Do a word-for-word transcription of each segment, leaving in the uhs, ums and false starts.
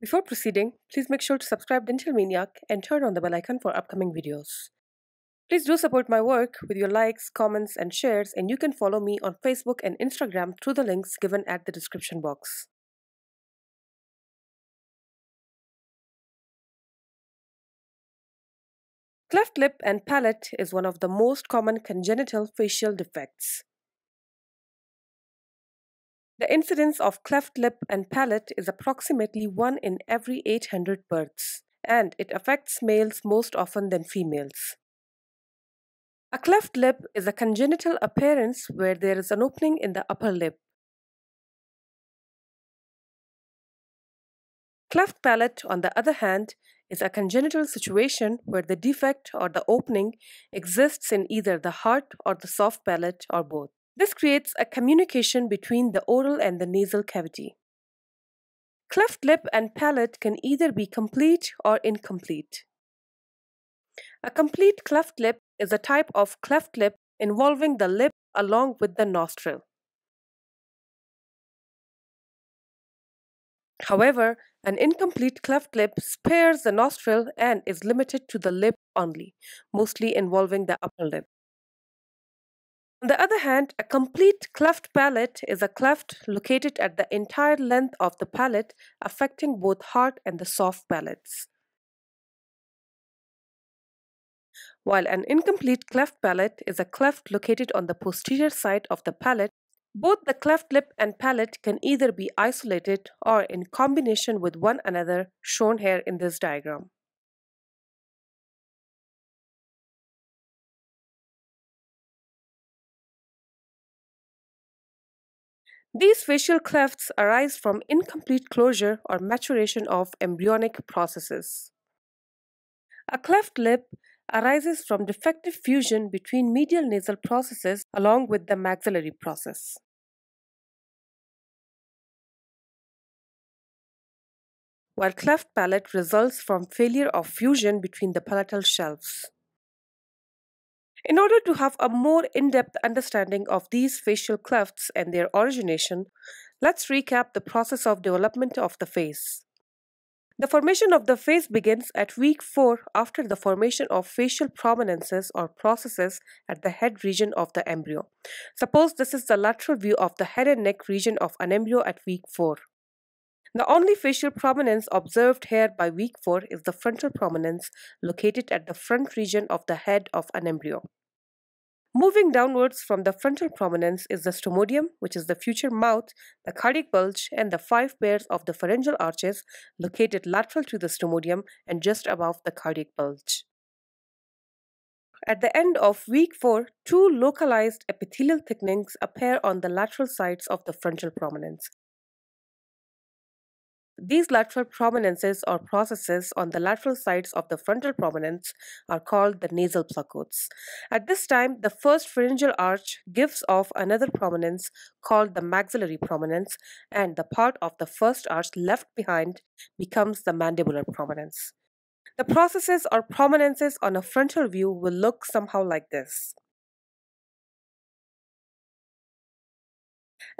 Before proceeding, please make sure to subscribe Dental Maniac and turn on the bell icon for upcoming videos. Please do support my work with your likes, comments and shares, and you can follow me on Facebook and Instagram through the links given at the description box. Cleft lip and palate is one of the most common congenital facial defects. The incidence of cleft lip and palate is approximately one in every eight hundred births, and it affects males most often than females. A cleft lip is a congenital appearance where there is an opening in the upper lip. Cleft palate, on the other hand, is a congenital situation where the defect or the opening exists in either the hard or the soft palate or both. This creates a communication between the oral and the nasal cavity. Cleft lip and palate can either be complete or incomplete. A complete cleft lip is a type of cleft lip involving the lip along with the nostril. However, an incomplete cleft lip spares the nostril and is limited to the lip only, mostly involving the upper lip. On the other hand, a complete cleft palate is a cleft located at the entire length of the palate, affecting both hard and the soft palates. While an incomplete cleft palate is a cleft located on the posterior side of the palate, both the cleft lip and palate can either be isolated or in combination with one another, shown here in this diagram. These facial clefts arise from incomplete closure or maturation of embryonic processes. A cleft lip arises from defective fusion between medial nasal processes along with the maxillary process. While cleft palate results from failure of fusion between the palatal shelves. In order to have a more in-depth understanding of these facial clefts and their origination, let's recap the process of development of the face. The formation of the face begins at week four after the formation of facial prominences or processes at the head region of the embryo. Suppose this is the lateral view of the head and neck region of an embryo at week four. The only facial prominence observed here by week four is the frontal prominence located at the front region of the head of an embryo. Moving downwards from the frontal prominence is the stomodium, which is the future mouth, the cardiac bulge, and the five pairs of the pharyngeal arches located lateral to the stomodium and just above the cardiac bulge. At the end of week four, two localized epithelial thickenings appear on the lateral sides of the frontal prominence. These lateral prominences or processes on the lateral sides of the frontal prominence are called the nasal placodes. At this time, the first pharyngeal arch gives off another prominence called the maxillary prominence, and the part of the first arch left behind becomes the mandibular prominence. The processes or prominences on a frontal view will look somehow like this.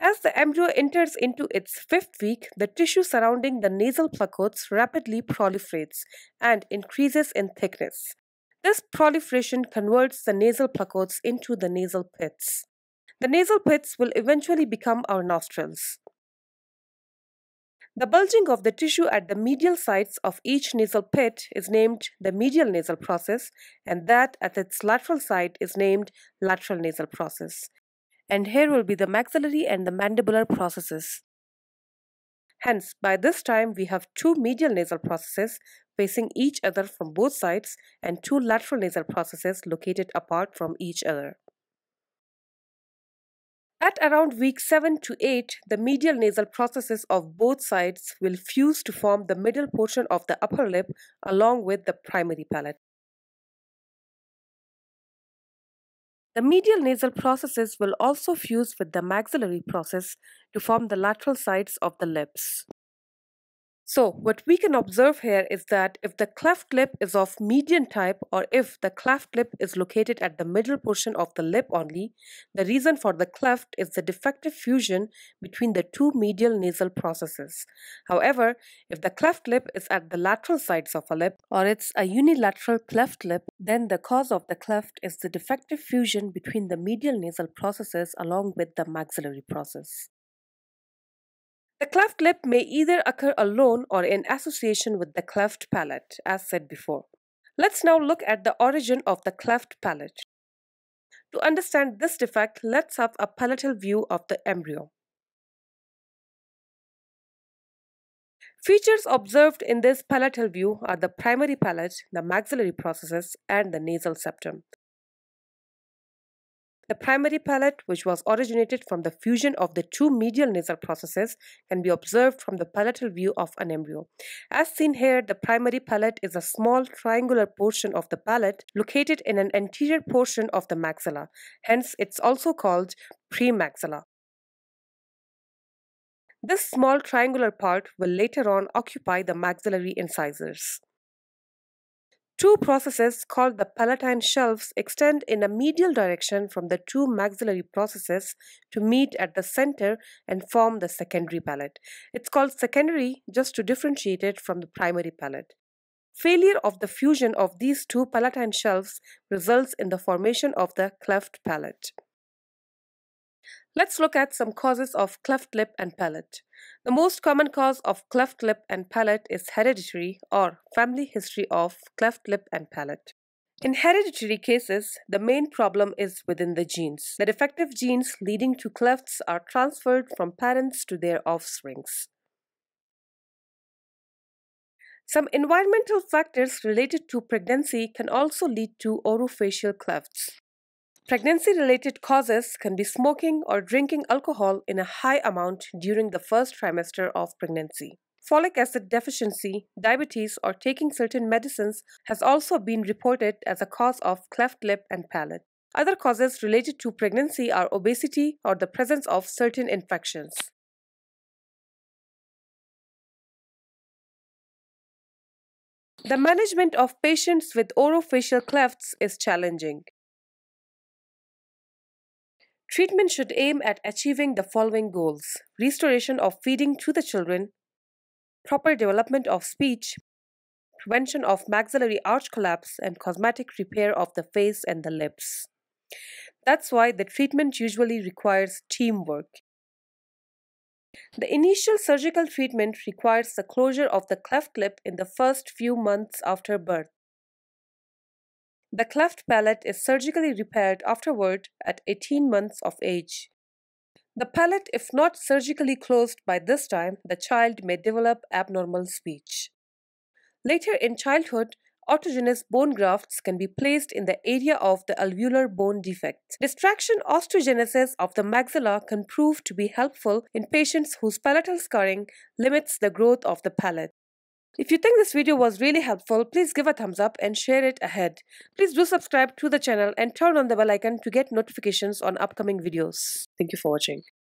As the embryo enters into its fifth week, the tissue surrounding the nasal placodes rapidly proliferates and increases in thickness. This proliferation converts the nasal placodes into the nasal pits. The nasal pits will eventually become our nostrils. The bulging of the tissue at the medial sides of each nasal pit is named the medial nasal process, and that at its lateral side is named lateral nasal process. And here will be the maxillary and the mandibular processes. Hence, by this time we have two medial nasal processes facing each other from both sides and two lateral nasal processes located apart from each other. At around week seven to eight, the medial nasal processes of both sides will fuse to form the middle portion of the upper lip along with the primary palate. The medial nasal processes will also fuse with the maxillary process to form the lateral sides of the lips. So what we can observe here is that if the cleft lip is of median type, or if the cleft lip is located at the middle portion of the lip only, the reason for the cleft is the defective fusion between the two medial nasal processes. However, if the cleft lip is at the lateral sides of a lip, or it's a unilateral cleft lip, then the cause of the cleft is the defective fusion between the medial nasal processes along with the maxillary process. The cleft lip may either occur alone or in association with the cleft palate, as said before. Let's now look at the origin of the cleft palate. To understand this defect, let's have a palatal view of the embryo. Features observed in this palatal view are the primary palate, the maxillary processes, and the nasal septum. The primary palate, which was originated from the fusion of the two medial nasal processes, can be observed from the palatal view of an embryo. As seen here, the primary palate is a small triangular portion of the palate located in an anterior portion of the maxilla. Hence, it's also called premaxilla. This small triangular part will later on occupy the maxillary incisors. Two processes called the palatine shelves extend in a medial direction from the two maxillary processes to meet at the center and form the secondary palate. It's called secondary just to differentiate it from the primary palate. Failure of the fusion of these two palatine shelves results in the formation of the cleft palate. Let's look at some causes of cleft lip and palate. The most common cause of cleft lip and palate is hereditary or family history of cleft lip and palate. In hereditary cases, the main problem is within the genes. The defective genes leading to clefts are transferred from parents to their offspring. Some environmental factors related to pregnancy can also lead to orofacial clefts. Pregnancy-related causes can be smoking or drinking alcohol in a high amount during the first trimester of pregnancy. Folic acid deficiency, diabetes, or taking certain medicines has also been reported as a cause of cleft lip and palate. Other causes related to pregnancy are obesity or the presence of certain infections. The management of patients with orofacial clefts is challenging. Treatment should aim at achieving the following goals: restoration of feeding to the children, proper development of speech, prevention of maxillary arch collapse, and cosmetic repair of the face and the lips. That's why the treatment usually requires teamwork. The initial surgical treatment requires the closure of the cleft lip in the first few months after birth. The cleft palate is surgically repaired afterward at eighteen months of age. The palate, if not surgically closed by this time, the child may develop abnormal speech. Later in childhood, autogenous bone grafts can be placed in the area of the alveolar bone defects. Distraction osteogenesis of the maxilla can prove to be helpful in patients whose palatal scarring limits the growth of the palate. If you think this video was really helpful, please give a thumbs up and share it ahead. Please do subscribe to the channel and turn on the bell icon to get notifications on upcoming videos. Thank you for watching.